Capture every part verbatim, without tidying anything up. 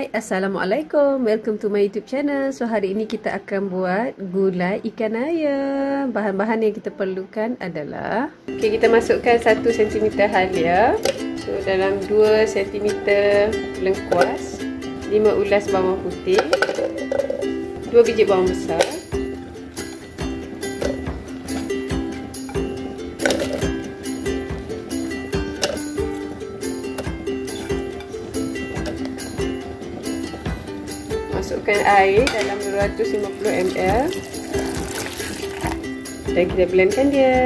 Hai, Assalamualaikum. Welcome to my YouTube channel. So hari ini kita akan buat gulai ikan ayam. Bahan-bahan yang kita perlukan adalah, okay, kita masukkan satu sentimeter halia, so dalam dua sentimeter lengkuas, lima ulas bawang putih, dua biji bawang besar, masukkan air dalam dua ratus lima puluh mililiter dan kita blendkan dia.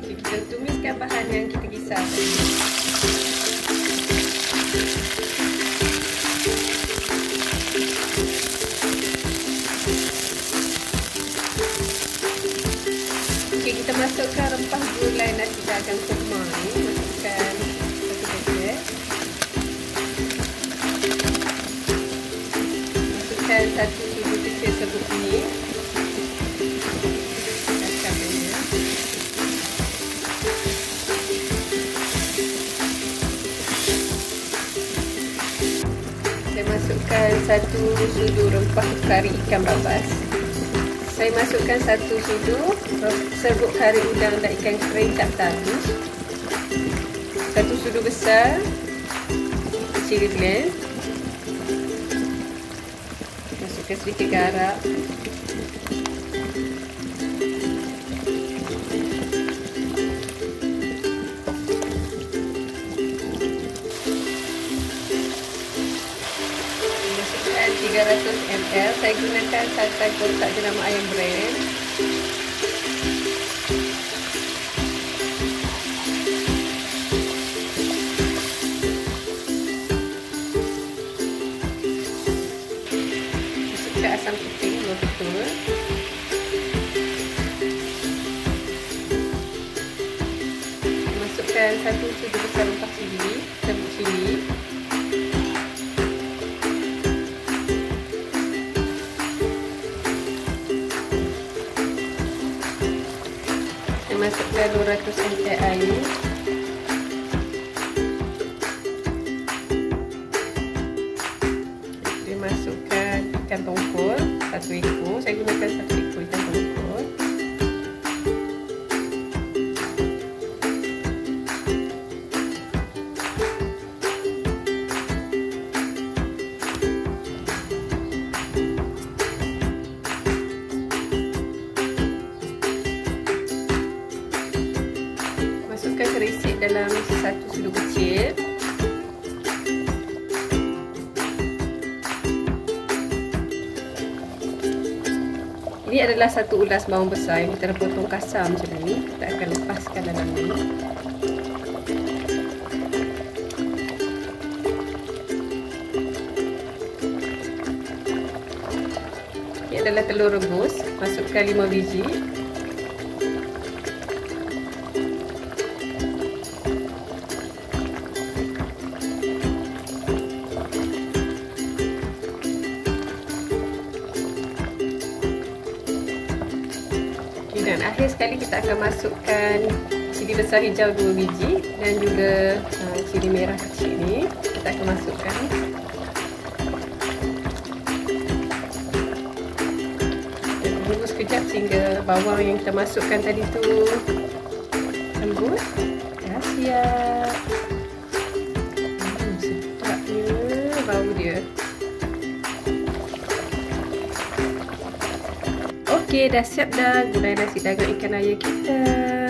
Kita tumiskan bahan yang kita kisar tadi. Okay, kita masukkan rempah gulai dan kita akan kemas ni. Masukkan satu paket. Satu sudu kecil sebut ini, dan cabainya. Saya masukkan satu sudu rempah kari ikan babas. Saya masukkan satu sudu serbuk kari udang dan ikan kering tak tabus. Satu sudu besar cili glen. Masukkan sedikit garam. Masukkan tiga ratus mililiter. Saya gunakan santan kotak jenama Ayambrand. Asam putih dua ketul, masukkan satu sudu besar rempah cili, serbuk cili, dan masukkan dua ratus mililiter air. Masukkan ikan tongkol satu ekor. Saya gunakan satu ekor ikan tongkol. Masukkan kerisik dalam satu sudu kecil. Ini adalah satu ulas bawang besar yang kita potong kasar macam ni. Kita akan lepaskan dalam ni. Ini adalah telur rebus. Masukkan lima biji. Dan akhir sekali kita akan masukkan cili besar hijau dua biji dan juga uh, cili merah kecil ni kita akan masukkan. Dan tunggu sekejap sehingga bawang yang kita masukkan tadi tu lembut. Dah siap. Hmm, sedapnya bau dia. Okey, dah siap dah gulai nasi dagang ikan ayam kita.